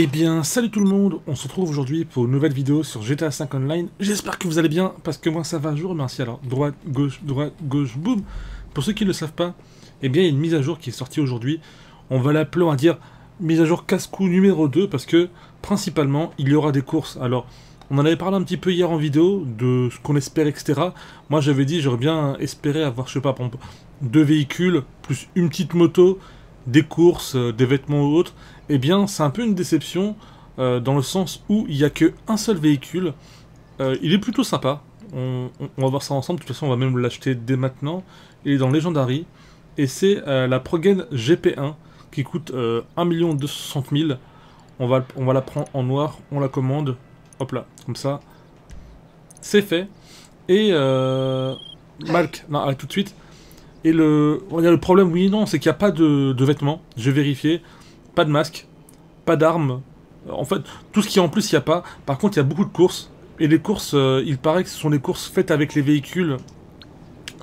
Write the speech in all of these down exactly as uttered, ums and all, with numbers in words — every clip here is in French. Eh bien, salut tout le monde, on se retrouve aujourd'hui pour une nouvelle vidéo sur G T A cinq Online. J'espère que vous allez bien, parce que moi ça va, je vous remercie. Alors, droite, gauche, droite, gauche, boum. Pour ceux qui ne le savent pas, eh bien, il y a une mise à jour qui est sortie aujourd'hui. On va l'appeler, on va dire, mise à jour casse-cou numéro deux, parce que, principalement, il y aura des courses. Alors, on en avait parlé un petit peu hier en vidéo, de ce qu'on espère, et cetera. Moi, j'avais dit, j'aurais bien espéré avoir, je sais pas, deux véhicules, plus une petite moto, des courses, des vêtements ou autres. Eh bien, c'est un peu une déception, euh, dans le sens où il n'y a qu'un seul véhicule. Euh, il est plutôt sympa, on, on, on va voir ça ensemble, de toute façon on va même l'acheter dès maintenant. Il est dans Legendary, et c'est euh, la Progen G P un, qui coûte euh, un million deux cent soixante mille. On va, on va la prendre en noir, on la commande, hop là, comme ça. C'est fait. Et, euh, Malk, non, arrête tout de suite. Et le, on va dire le problème, oui non, c'est qu'il n'y a pas de, de vêtements, j'ai vérifié. Pas de masque, pas d'armes, en fait tout ce qui est en plus il n'y a pas. Par contre il y a beaucoup de courses, et les courses, euh, il paraît que ce sont des courses faites avec les véhicules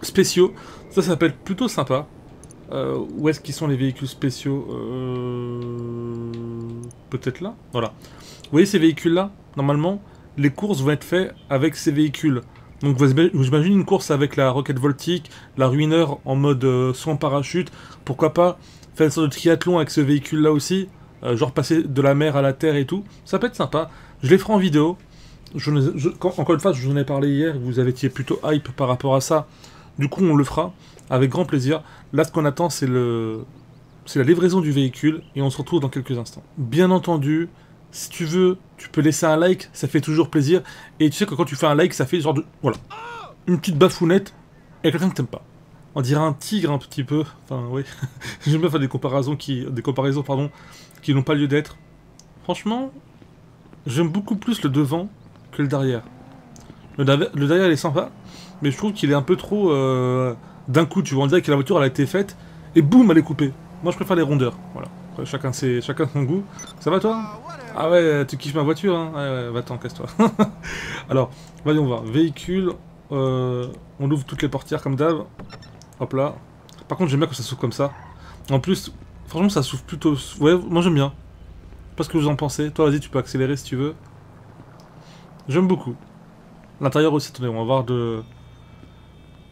spéciaux. Ça s'appelle plutôt sympa. Euh, où est-ce qu'ils sont les véhicules spéciaux? euh... Peut-être là, voilà. Vous voyez ces véhicules là, normalement les courses vont être faites avec ces véhicules. Donc j'imagine une course avec la Rocket Voltic, la Ruiner en mode euh, sans parachute, pourquoi pas faire une sorte de triathlon avec ce véhicule là aussi, euh, genre passer de la mer à la terre et tout, ça peut être sympa. Je les ferai en vidéo, je, je, quand, encore une fois je vous en ai parlé hier, vous avez été plutôt hype par rapport à ça, du coup on le fera avec grand plaisir. Là ce qu'on attend c'est le, c'est la livraison du véhicule, et on se retrouve dans quelques instants. Bien entendu, si tu veux, tu peux laisser un like, ça fait toujours plaisir, et tu sais que quand tu fais un like ça fait genre de, voilà, une petite bafounette et quelqu'un que t'aimes pas. On dirait un tigre un petit peu, enfin oui, j'aime bien faire des comparaisons qui, des comparaisons pardon, qui n'ont pas lieu d'être. Franchement, j'aime beaucoup plus le devant que le derrière. Le, derrière, le derrière il est sympa, mais je trouve qu'il est un peu trop euh, d'un coup, tu vois, on dirait que la voiture elle a été faite, et boum elle est coupée. Moi je préfère les rondeurs, voilà, après, chacun, ses, chacun son goût. Ça va toi? Ah ouais, tu kiffes ma voiture, hein? Ouais, ouais, va-t'en, casse-toi. Alors, voyons voir, véhicule, euh, on ouvre toutes les portières comme d'hab. Hop là. Par contre, j'aime bien que ça s'ouvre comme ça. En plus, franchement, ça s'ouvre plutôt... Ouais, moi j'aime bien. Je sais pas ce que vous en pensez. Toi, vas-y, tu peux accélérer si tu veux. J'aime beaucoup. L'intérieur aussi, attendez, on va voir de...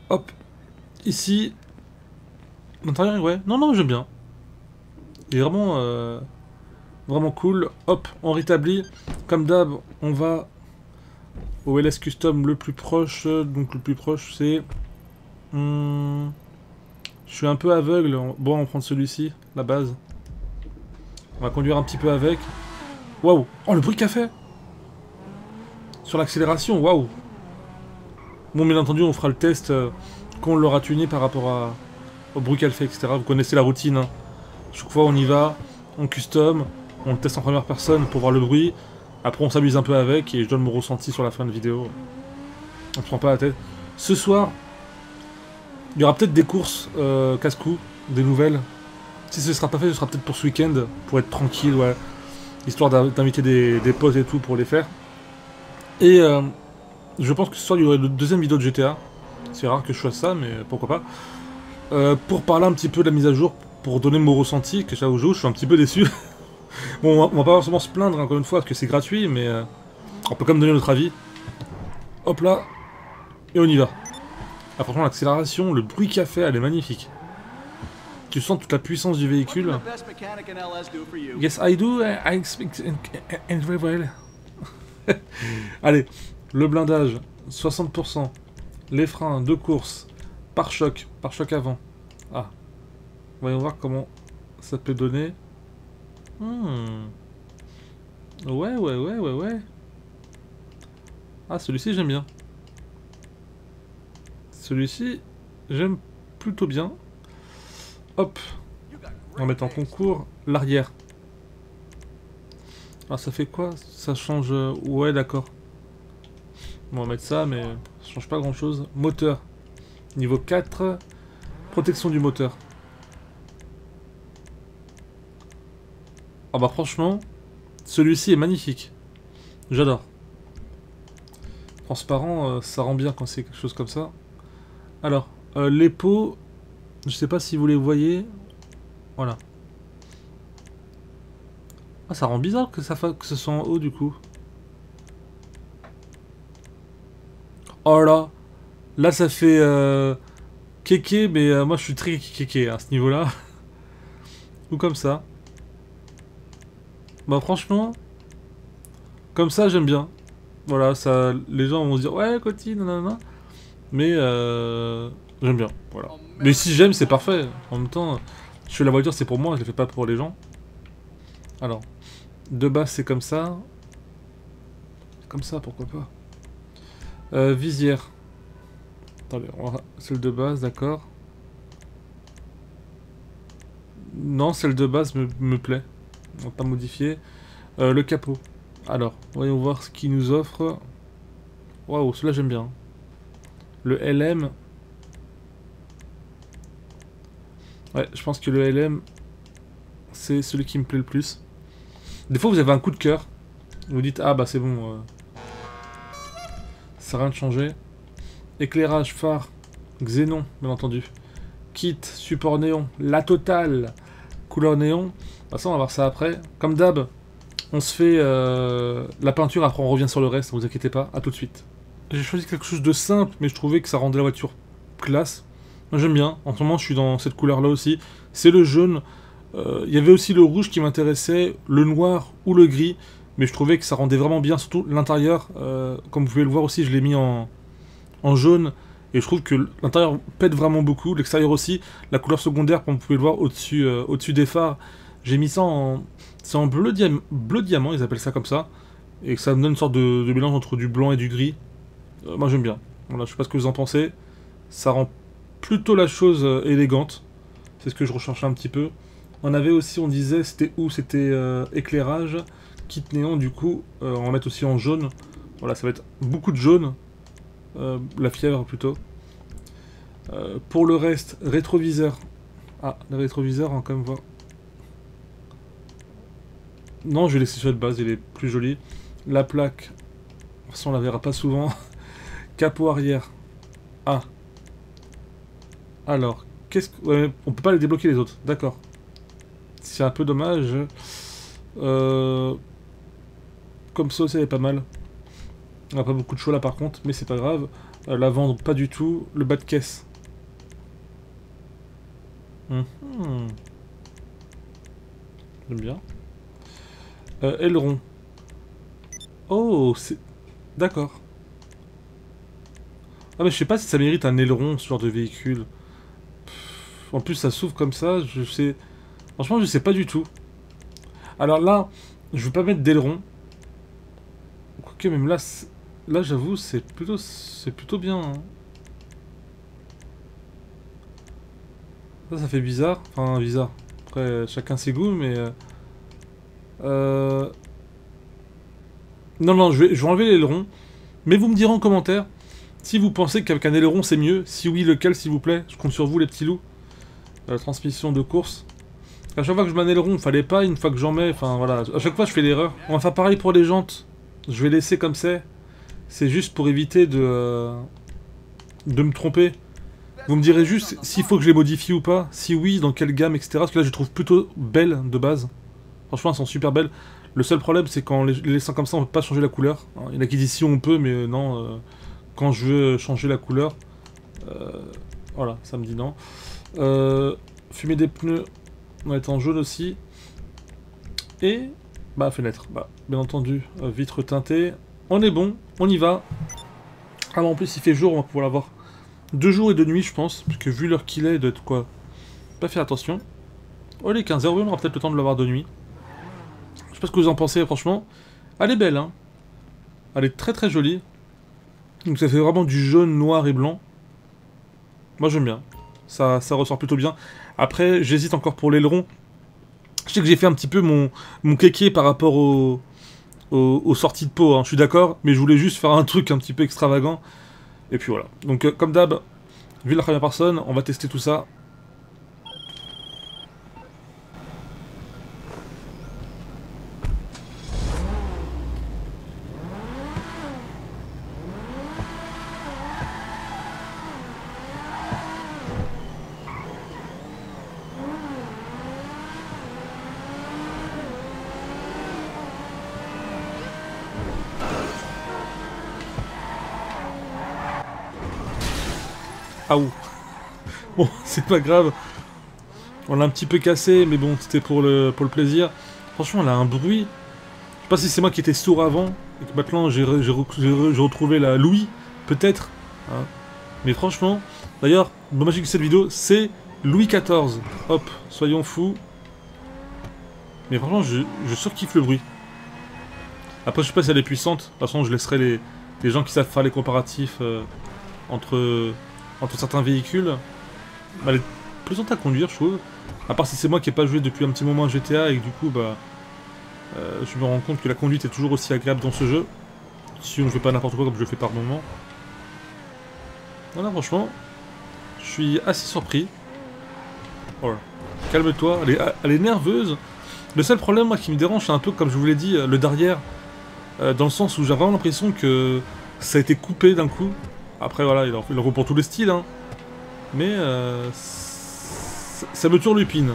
Hop. Ici. L'intérieur, ouais. Non, non, j'aime bien. Il est vraiment... Euh... Vraiment cool. Hop, on rétablit. Comme d'hab, on va... au L S Custom le plus proche. Donc le plus proche, c'est... Hmm. Je suis un peu aveugle. Bon, on va prendre celui-ci, la base. On va conduire un petit peu avec. Waouh! Oh, le bruit qu'a fait! Sur l'accélération, waouh! Bon, bien entendu, on fera le test euh, qu'on l'aura tuné par rapport à, au bruit qu'elle fait, et cetera. Vous connaissez la routine, hein. Chaque fois, on y va, on custom, on le teste en première personne pour voir le bruit. Après, on s'amuse un peu avec et je donne mon ressenti sur la fin de vidéo. On ne prend pas la tête. Ce soir... il y aura peut-être des courses euh, casse-cou, des nouvelles. Si ce ne sera pas fait, ce sera peut-être pour ce week-end, pour être tranquille, ouais. Histoire d'inviter des, des potes et tout pour les faire. Et euh, je pense que ce soir, il y aurait une deuxième vidéo de G T A. C'est rare que je fasse ça, mais pourquoi pas. Euh, pour parler un petit peu de la mise à jour, pour donner mon ressenti, que ça vous joue, je suis un petit peu déçu. Bon, on va, on va pas forcément se plaindre, encore une fois, parce que c'est gratuit, mais euh, on peut quand même donner notre avis. Hop là, et on y va. Ah, franchement, l'accélération, le bruit qu'a fait, elle est magnifique. Tu sens toute la puissance du véhicule. Yes, I do. I expect very well. Allez, le blindage, soixante pour cent. Les freins de course, pare-choc, pare-choc avant. Ah, voyons voir comment ça peut donner. Hmm. Ouais, ouais, ouais, ouais, ouais. Ah, celui-ci, j'aime bien. Celui-ci, j'aime plutôt bien. Hop. On va mettre en concours l'arrière. Ah, ça fait quoi? Ça change... Ouais, d'accord. Bon, on va mettre ça, mais ça change pas grand-chose. Moteur. Niveau quatre. Protection du moteur. Ah bah franchement, celui-ci est magnifique. J'adore. Transparent, ça rend bien quand c'est quelque chose comme ça. Alors, euh, les pots, je sais pas si vous les voyez, voilà. Ah, ça rend bizarre que, ça fa... que ce soit en haut du coup. Oh là, là ça fait euh, kéké, mais euh, moi je suis très kéké à ce niveau-là. Ou comme ça. Bah franchement, comme ça j'aime bien. Voilà, ça, les gens vont se dire ouais, Coty, nanana. Mais euh, j'aime bien, voilà. Mais si j'aime, c'est parfait. En même temps, je fais la voiture, c'est pour moi, je la fais pas pour les gens. Alors, de base c'est comme ça. Comme ça, pourquoi pas. Euh, visière. Attendez, on va... celle de base, d'accord. Non, celle de base me, me plaît. On va pas modifier. Euh, le capot. Alors, voyons voir ce qu'il nous offre. Waouh, celui-là j'aime bien. Le L M. Ouais, je pense que le L M, c'est celui qui me plaît le plus. Des fois, vous avez un coup de cœur. Vous dites, ah bah c'est bon... Euh... ça rien de changer. Éclairage, phare, xénon, bien entendu. Kit, support néon, la totale, couleur néon. Bah ça, on va voir ça après. Comme d'hab, on se fait euh, la peinture, après on revient sur le reste, ne vous inquiétez pas, à tout de suite. J'ai choisi quelque chose de simple, mais je trouvais que ça rendait la voiture classe. J'aime bien, en ce moment je suis dans cette couleur-là aussi. C'est le jaune, il euh, y avait aussi le rouge qui m'intéressait, le noir ou le gris. Mais je trouvais que ça rendait vraiment bien, surtout l'intérieur, euh, comme vous pouvez le voir aussi, je l'ai mis en, en jaune. Et je trouve que l'intérieur pète vraiment beaucoup, l'extérieur aussi. La couleur secondaire, comme vous pouvez le voir, au-dessus euh, au-dessus des phares, j'ai mis ça en, c'est en bleu, diam bleu diamant, ils appellent ça comme ça. Et ça me donne une sorte de, de mélange entre du blanc et du gris. Euh, moi j'aime bien, voilà, je sais pas ce que vous en pensez. Ça rend plutôt la chose euh, élégante, c'est ce que je recherchais un petit peu. On avait aussi, on disait, c'était où? C'était euh, éclairage. Kit néon, du coup, euh, on va mettre aussi en jaune. Voilà, ça va être beaucoup de jaune. Euh, la fièvre, plutôt. Euh, pour le reste, rétroviseur. Ah, le rétroviseur, on va quand même voir. Non, je vais laisser ça de base, il est plus joli. La plaque, ça, on la verra pas souvent. Capot arrière. Ah. Alors, qu'est-ce que... Ouais, on peut pas les débloquer, les autres. D'accord. C'est un peu dommage. Euh... Comme ça, ça est pas mal. On n'a pas beaucoup de choix là par contre, mais c'est pas grave. Euh, la vendre, pas du tout. Le bas de caisse. Mmh. J'aime bien. Euh, aileron. Oh, c'est... D'accord. Ah mais je sais pas si ça mérite un aileron, ce genre de véhicule. Pff, en plus, ça s'ouvre comme ça, je sais... Franchement, je sais pas du tout. Alors là, je veux pas mettre d'aileron. Ok, même là, là j'avoue, c'est plutôt, c'est plutôt bien. Hein. Ça, ça fait bizarre. Enfin, bizarre. Après, chacun ses goûts, mais... Euh... Non, non, je vais, je vais enlever l'aileron. Mais vous me direz en commentaire si vous pensez qu'avec un aileron, c'est mieux. Si oui, lequel, s'il vous plaît. Je compte sur vous, les petits loups. La transmission de course. A chaque fois que je mets un aileron, il fallait pas, une fois que j'en mets, enfin voilà, à chaque fois je fais l'erreur. On va faire pareil pour les jantes, je vais laisser comme c'est, c'est juste pour éviter de, euh, de me tromper. Vous me direz juste s'il faut que je les modifie ou pas, si oui, dans quelle gamme, et cetera. Parce que là je les trouve plutôt belles de base, franchement elles sont super belles. Le seul problème c'est qu'en les laissant comme ça on peut pas changer la couleur. Il y en a qui disent si on peut, mais non, euh, quand je veux changer la couleur, euh, voilà, ça me dit non. Euh, fumer des pneus. On va être en jaune aussi. Et... Bah, fenêtre. Bah, bien entendu, euh, vitre teintée. On est bon, on y va. Alors, en plus, il fait jour, on va pouvoir l'avoir deux jours et deux nuits, je pense. Parce que vu l'heure qu'il est, il doit être quoi? Pas faire attention. Oh, les quinze heures, on aura peut-être le temps de l'avoir de nuit. Je sais pas ce que vous en pensez, franchement. Elle est belle, hein. Elle est très très jolie. Donc, ça fait vraiment du jaune, noir et blanc. Moi, j'aime bien. Ça, ça ressort plutôt bien. Après, j'hésite encore pour l'aileron. Je sais que j'ai fait un petit peu mon, mon kéké par rapport au, au, aux sorties de peau, hein. Je suis d'accord, mais je voulais juste faire un truc un petit peu extravagant. Et puis voilà. Donc, euh, comme d'hab, vu la première personne, on va tester tout ça. Aouh. Bon, c'est pas grave. On l'a un petit peu cassé, mais bon, c'était pour le, pour le plaisir. Franchement, elle a un bruit. Je sais pas si c'est moi qui étais sourd avant, et que maintenant j'ai re, re, retrouvé la Louis, peut-être. Hein. Mais franchement, d'ailleurs, le magique de cette vidéo, c'est Louis quatorze. Hop, soyons fous. Mais franchement, je, je surkiffe le bruit. Après, je sais pas si elle est puissante. De toute façon, je laisserai les, les gens qui savent faire les comparatifs euh, entre, entre certains véhicules. Bah, elle est plaisante à conduire, je trouve. À part si c'est moi qui n'ai pas joué depuis un petit moment à G T A et que du coup, bah, euh, je me rends compte que la conduite est toujours aussi agréable dans ce jeu. Si on ne fait pas n'importe quoi comme je le fais par moment. Voilà, franchement, je suis assez surpris. Voilà. Calme-toi, elle est, elle est nerveuse. Le seul problème moi qui me dérange, c'est un peu comme je vous l'ai dit, le derrière. Euh, dans le sens où j'ai vraiment l'impression que ça a été coupé d'un coup. Après voilà, il en, il en faut pour tous les styles. Hein. Mais euh, ça me turlupine.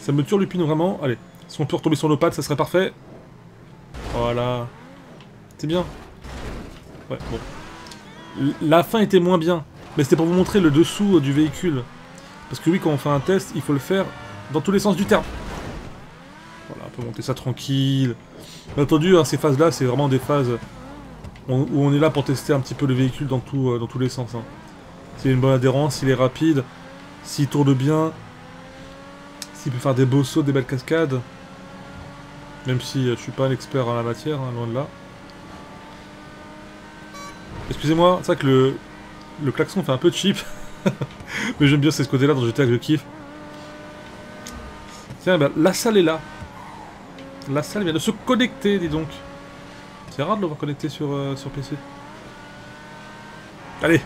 Ça me turlupine vraiment. Allez, si on peut retomber sur nos pattes, ça serait parfait. Voilà. C'est bien. Ouais, bon. La fin était moins bien, mais c'était pour vous montrer le dessous du véhicule. Parce que oui, quand on fait un test, il faut le faire dans tous les sens du terme. Voilà, on peut monter ça tranquille. Bien entendu, hein, ces phases-là, c'est vraiment des phases où on est là pour tester un petit peu le véhicule dans, tout, dans tous les sens. Hein. S'il a une bonne adhérence, s'il est rapide, s'il tourne bien, s'il peut faire des beaux sauts, des belles cascades. Même si je suis pas un expert en la matière, hein, loin de là. Excusez-moi, c'est vrai que le, le klaxon fait un peu cheap. Mais j'aime bien, c'est ce côté-là dans G T A que je kiffe. Tiens, ben, la salle est là. La salle vient de se connecter, dis donc. C'est rare de l'avoir connecté sur, euh, sur P C. Allez,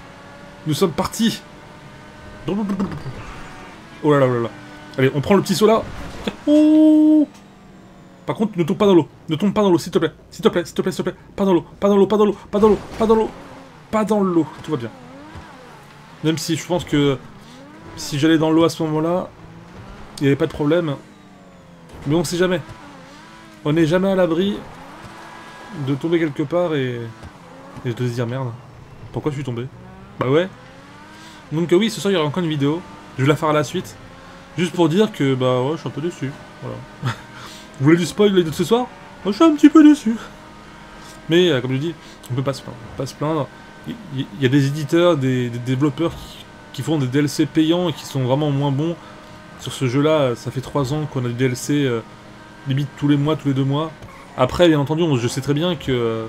nous sommes partis. Oh là là, oh là là. Allez, on prend le petit saut là. Oh. Par contre, ne tombe pas dans l'eau. Ne tombe pas dans l'eau, s'il te plaît. S'il te plaît, s'il te plaît, s'il te plaît. Pas dans l'eau, pas dans l'eau, pas dans l'eau, pas dans l'eau, pas dans l'eau. Pas dans l'eau, tout va bien. Même si je pense que si j'allais dans l'eau à ce moment-là, il n'y avait pas de problème. Mais on ne sait jamais. On n'est jamais à l'abri de tomber quelque part et... et de se dire merde. Pourquoi je suis tombé? Bah ouais. Donc oui, ce soir il y aura encore une vidéo. Je vais la faire à la suite. Juste pour dire que bah ouais, je suis un peu déçu. Voilà. Vous voulez du spoil de ce soir? Moi, je suis un petit peu déçu. Mais euh, comme je dis, on peut pas se plaindre. Pas se plaindre. Il y a des éditeurs, des, des développeurs qui, qui font des D L C payants et qui sont vraiment moins bons. Sur ce jeu-là, ça fait trois ans qu'on a du D L C euh, limite tous les mois, tous les deux mois. Après, bien entendu, on, je sais très bien que... Euh,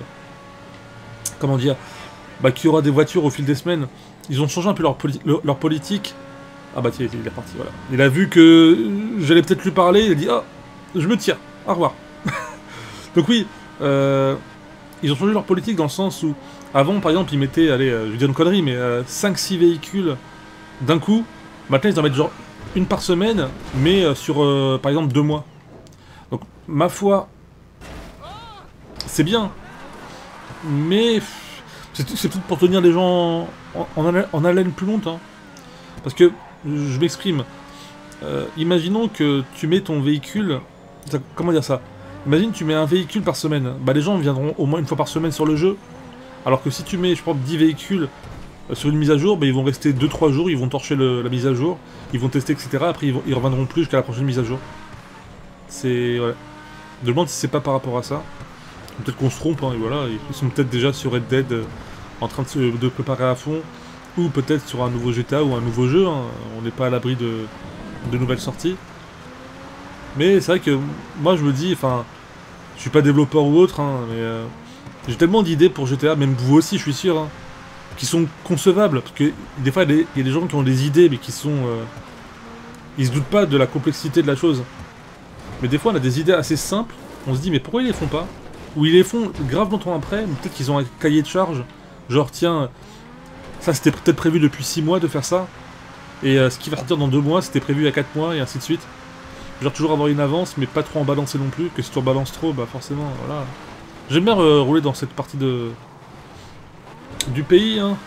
comment dire bah, qu'il y aura des voitures au fil des semaines. Ils ont changé un peu leur, poli leur, leur politique. Ah bah tiens, il est parti, voilà. Il a vu que j'allais peut-être lui parler, il a dit « Ah, je me tire, au revoir. » Donc oui, euh, ils ont changé leur politique dans le sens où... Avant, par exemple, ils mettaient, allez, euh, je vais dire une connerie, mais euh, cinq six véhicules d'un coup. Maintenant, ils en mettent genre une par semaine, mais euh, sur, euh, par exemple, deux mois. Donc, ma foi, c'est bien. Mais c'est peut-être pour tenir les gens en, en, en haleine plus longtemps. Parce que, je m'exprime, euh, imaginons que tu mets ton véhicule... Comment dire ça? Imagine tu mets un véhicule par semaine. Bah, les gens viendront au moins une fois par semaine sur le jeu. Alors que si tu mets, je pense, dix véhicules sur une mise à jour, bah, ils vont rester deux trois jours, ils vont torcher le, la mise à jour, ils vont tester, et cetera. Après, ils, vont, ils reviendront plus jusqu'à la prochaine mise à jour. C'est... Ouais. Je me demande si c'est pas par rapport à ça. Peut-être qu'on se trompe, hein, et voilà, ils sont peut-être déjà sur Red Dead euh, en train de se de préparer à fond, ou peut-être sur un nouveau G T A ou un nouveau jeu, hein. On n'est pas à l'abri de, de nouvelles sorties. Mais c'est vrai que moi, je me dis, enfin, je suis pas développeur ou autre, hein, mais... Euh, j'ai tellement d'idées pour G T A, même vous aussi, je suis sûr, hein, qui sont concevables. Parce que des fois, il y, y a des gens qui ont des idées, mais qui sont... Euh, ils se doutent pas de la complexité de la chose. Mais des fois, on a des idées assez simples. On se dit, mais pourquoi ils les font pas? Ou ils les font grave longtemps après, mais peut-être qu'ils ont un cahier de charge. Genre, tiens, ça, c'était peut-être prévu depuis six mois de faire ça. Et euh, ce qui va sortir dans deux mois, c'était prévu il y a quatre mois, et ainsi de suite. Genre, toujours avoir une avance, mais pas trop en balancer non plus. Que si tu en balances trop, bah forcément, voilà... J'aime bien euh, rouler dans cette partie de... du pays, hein.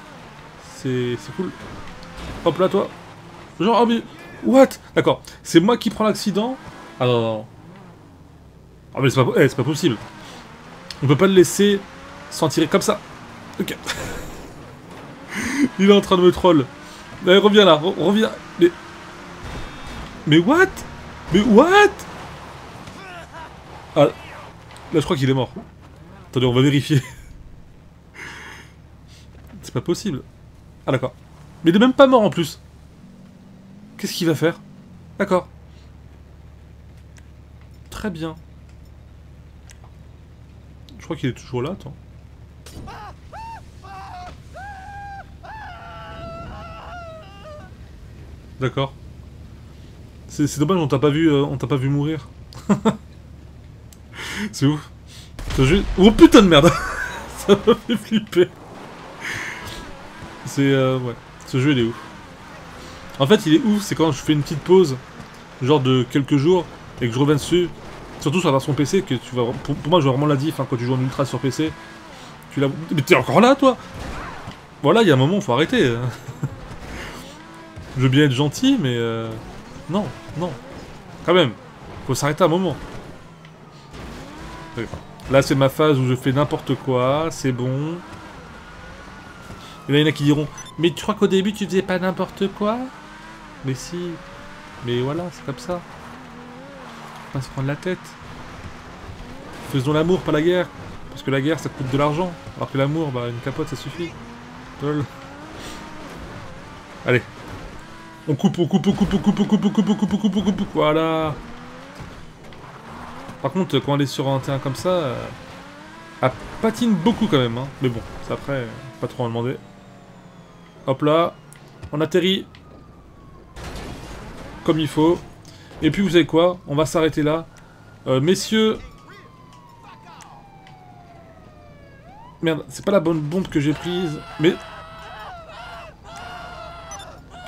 C'est cool. Hop là, toi. Genre, oh mais... What? D'accord, c'est moi qui prends l'accident? Ah non, non, non. Ah oh, mais c'est pas... Eh, c'est pas possible. On peut pas le laisser s'en tirer comme ça. Ok. Il est en train de me troll. Mais reviens là, re reviens. Mais... Mais what? Mais what? Ah... Là je crois qu'il est mort. Attendez, on va vérifier. C'est pas possible. Ah d'accord. Mais il est même pas mort en plus. Qu'est-ce qu'il va faire? D'accord. Très bien. Je crois qu'il est toujours là, attends. D'accord. C'est dommage, on t'a pas vu, euh, on t'a pas vu mourir. C'est ouf. Juste... Oh putain de merde. Ça m'a fait flipper. C'est... Euh, ouais. Ce jeu il est ouf. En fait il est ouf, c'est quand je fais une petite pause, genre de quelques jours, et que je reviens dessus. Surtout sur la version P C, que tu vas... Pour, pour moi je vois vraiment la diff, hein, quand tu joues en ultra sur P C. Tu la... Mais t'es encore là toi? Voilà, il y a un moment où faut arrêter. Je veux bien être gentil, mais... Euh... Non, non. Quand même, faut s'arrêter un moment. Là c'est ma phase où je fais n'importe quoi, c'est bon. Et là il y en a qui diront, mais tu crois qu'au début tu faisais pas n'importe quoi? Mais si. Mais voilà, c'est comme ça. Faut pas se prendre la tête. Faisons l'amour, pas la guerre. Parce que la guerre ça coûte de l'argent. Alors que l'amour, bah une capote ça suffit. Lol. Allez. On coupe, on coupe, on coupe, on coupe, on coupe, on coupe, on coupe, on coupe, on coupe, voilà. Par contre, quand elle est sur un terrain comme ça, euh, elle patine beaucoup quand même, hein. Mais bon, c'est après, euh, pas trop en demander. Hop là, on atterrit comme il faut. Et puis vous savez quoi, on va s'arrêter là. Euh, messieurs... Merde, c'est pas la bonne bombe que j'ai prise, mais...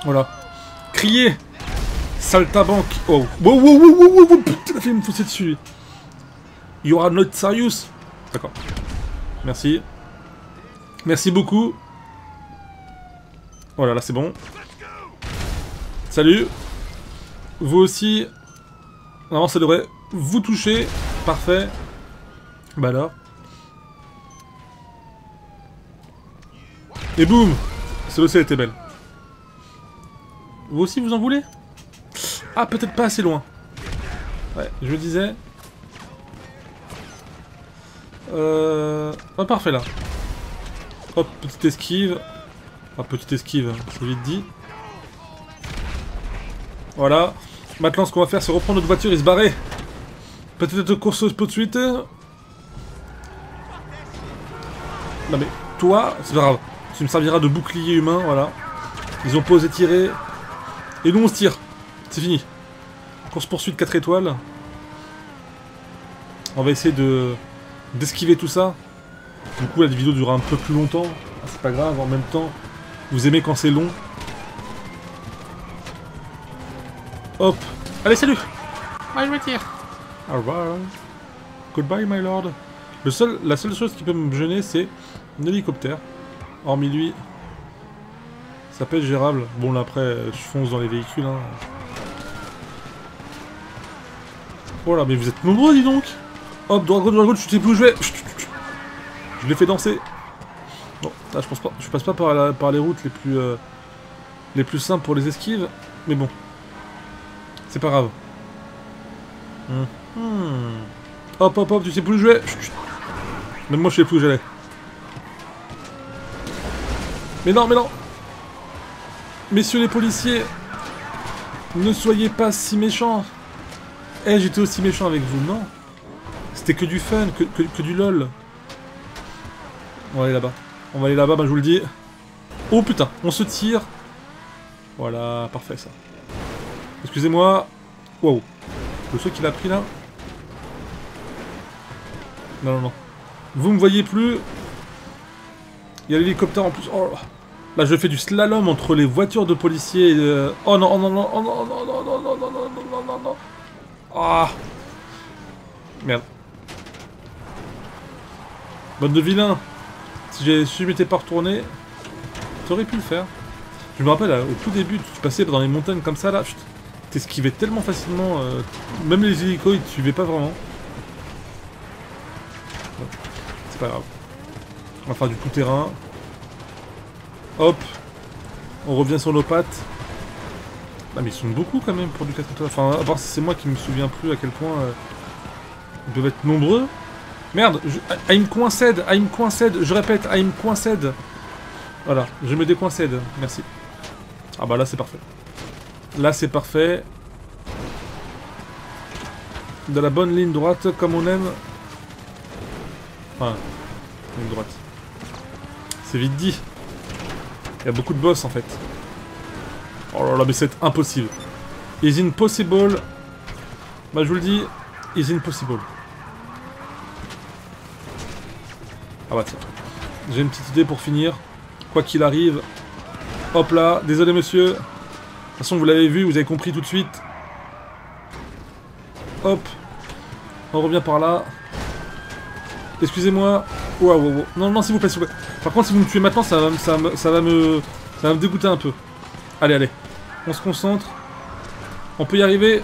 Voilà. Criez, saltabanque. Oh, wow, wow, wow, wow, wow, putain, il me faussait dessus. You are not serious. D'accord. Merci. Merci beaucoup. Voilà, là c'est bon. Salut. Vous aussi. Normalement ça devrait vous toucher. Parfait. Bah là. Et boum. Celle-ci était belle. Vous aussi vous en voulez? Ah, peut-être pas assez loin. Ouais, je disais. Euh... Ah, parfait là. Hop, petite esquive. Ah, petite esquive, c'est vite dit. Voilà. Maintenant, ce qu'on va faire, c'est reprendre notre voiture et se barrer. Peut-être course au spot de suite. Non mais, toi, c'est pas grave. Tu me serviras de bouclier humain, voilà. Ils ont posé tirer. Et nous on se tire, c'est fini. Course poursuite quatre étoiles. On va essayer de d'esquiver tout ça. Du coup la vidéo durera un peu plus longtemps. Ah, c'est pas grave, en même temps, vous aimez quand c'est long. Hop. Allez salut. Moi je me tire. Au revoir. Goodbye my lord. Le seul, la seule chose qui peut me gêner c'est un hélicoptère. Hormis lui. Ça peut être gérable. Bon là après je fonce dans les véhicules hein. Voilà, mais vous êtes nombreux dis donc. Hop, droite, droite, droite, je sais plus où je vais. Je l'ai fait danser. Bon, là je pense pas. Je passe pas par, la, par les routes les plus euh, les plus simples pour les esquives. Mais bon. C'est pas grave. Hmm. Hop hop hop, tu sais plus où je vais. Même moi je sais plus où j'allais. Mais non, mais non. Messieurs les policiers, ne soyez pas si méchants. Eh, hey, j'étais aussi méchant avec vous, non? C'était que du fun, que, que, que du lol. On va aller là-bas. On va aller là-bas, ben, je vous le dis. Oh putain, on se tire. Voilà, parfait ça. Excusez-moi. Waouh. Le truc qu'il a pris là. Non, non, non. Vous me voyez plus. Il y a l'hélicoptère en plus. Oh là. Là, je fais du slalom entre les voitures de policiers et de... Oh non, oh non, non, oh non, oh non, non, non, non, non, non, non, non, ah. Merde. Bande de vilains. Si j'avais su, je m'étais pas retourné. T'aurais pu le faire. Je me rappelle, au tout début, tu passais dans les montagnes comme ça, là. T'esquivais tellement facilement. Euh... Même les hélicos, ils te suivaient pas vraiment. C'est pas grave. On va faire du tout-terrain. Hop. On revient sur nos pattes. Ah mais ils sont beaucoup quand même pour du quatre contre quatre. Enfin, à part si c'est moi qui me souviens plus à quel point euh, ils doivent être nombreux. Merde, je... I'm coinced, I'm coinced, je répète, I'm coinced. Voilà, je me décoinced, merci. Ah bah là c'est parfait. Là c'est parfait. De la bonne ligne droite comme on aime. Enfin, ligne droite. C'est vite dit. Il y a beaucoup de boss en fait. Oh là là, mais c'est impossible. Is impossible. Bah je vous le dis, is impossible. Ah bah tiens. J'ai une petite idée pour finir. Quoi qu'il arrive. Hop là, désolé monsieur. De toute façon vous l'avez vu, vous avez compris tout de suite. Hop. On revient par là. Excusez-moi. Waouh, wow, wow. Non, non, s'il vous plaît, s'il vous plaît. Par contre, si vous me tuez maintenant, ça va, ça, va, ça, va me, ça va me dégoûter un peu. Allez, allez. On se concentre. On peut y arriver.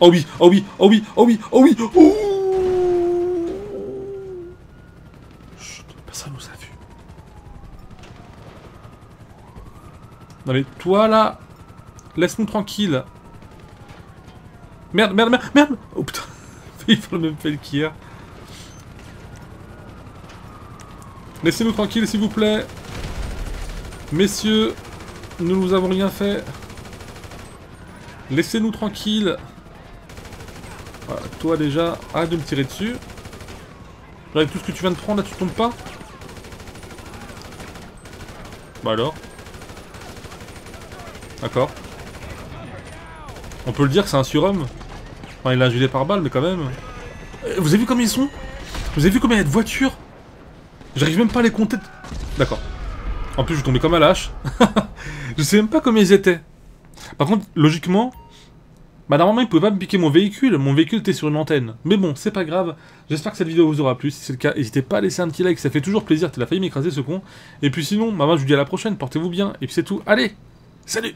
Oh oui, oh oui, oh oui, oh oui, oh oui. Oh chut, personne nous a vu. Non mais toi là, laisse-nous tranquille. Merde, merde, merde, merde. Oh putain, il faut le même fait qu'hier. Laissez-nous tranquille, s'il vous plaît. Messieurs, nous nous avons rien fait. Laissez-nous tranquille. Voilà, toi déjà, arrête de me tirer dessus. Avec tout ce que tu viens de prendre, là, tu tombes pas. Bah alors. D'accord. On peut le dire que c'est un surhomme. Enfin, il a injuré par balle, mais quand même. Vous avez vu combien ils sont? Vous avez vu combien il y a de voitures? J'arrive même pas à les compter. D'accord. En plus, je suis tombé comme à la hache. Je sais même pas combien ils étaient. Par contre, logiquement, bah normalement, ils pouvaient pas me piquer mon véhicule. Mon véhicule était sur une antenne. Mais bon, c'est pas grave. J'espère que cette vidéo vous aura plu. Si c'est le cas, n'hésitez pas à laisser un petit like. Ça fait toujours plaisir. T'as failli m'écraser, ce con. Et puis sinon, bah, bah, je vous dis à la prochaine. Portez-vous bien. Et puis c'est tout. Allez, salut!